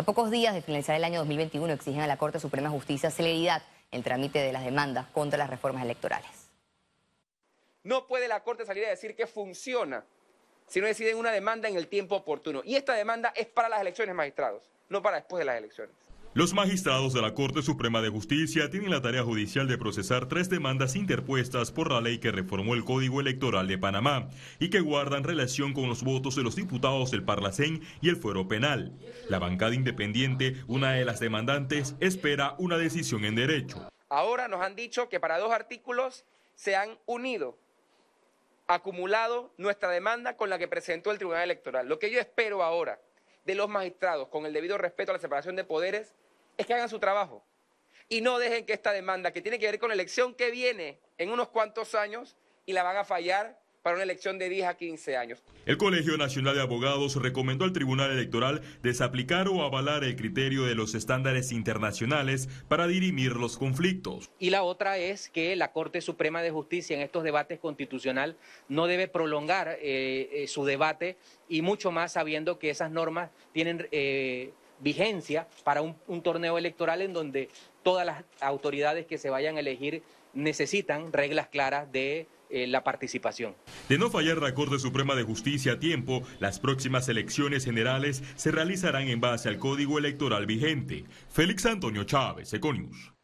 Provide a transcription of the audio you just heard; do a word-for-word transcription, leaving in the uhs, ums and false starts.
A pocos días de finalizar el año dos mil veintiuno exigen a la Corte Suprema de Justicia celeridad en el trámite de las demandas contra las reformas electorales. No puede la Corte salir a decir que funciona si no deciden una demanda en el tiempo oportuno. Y esta demanda es para las elecciones, magistrados, no para después de las elecciones. Los magistrados de la Corte Suprema de Justicia tienen la tarea judicial de procesar tres demandas interpuestas por la ley que reformó el Código Electoral de Panamá y que guardan relación con los votos de los diputados del Parlacén y el Fuero Penal. La bancada independiente, una de las demandantes, espera una decisión en derecho. Ahora nos han dicho que para dos artículos se han unido, acumulado nuestra demanda con la que presentó el Tribunal Electoral. Lo que yo espero ahora de los magistrados, con el debido respeto a la separación de poderes, es que hagan su trabajo y no dejen que esta demanda, que tiene que ver con la elección que viene en unos cuantos años, y la van a fallar para una elección de diez a quince años. El Colegio Nacional de Abogados recomendó al Tribunal Electoral desaplicar o avalar el criterio de los estándares internacionales para dirimir los conflictos. Y la otra es que la Corte Suprema de Justicia en estos debates constitucional no debe prolongar eh, eh, su debate, y mucho más sabiendo que esas normas tienen eh, vigencia para un, un torneo electoral en donde todas las autoridades que se vayan a elegir necesitan reglas claras de eh, la participación. De no fallar la Corte Suprema de Justicia a tiempo, las próximas elecciones generales se realizarán en base al Código Electoral vigente. Félix Antonio Chávez, Econius.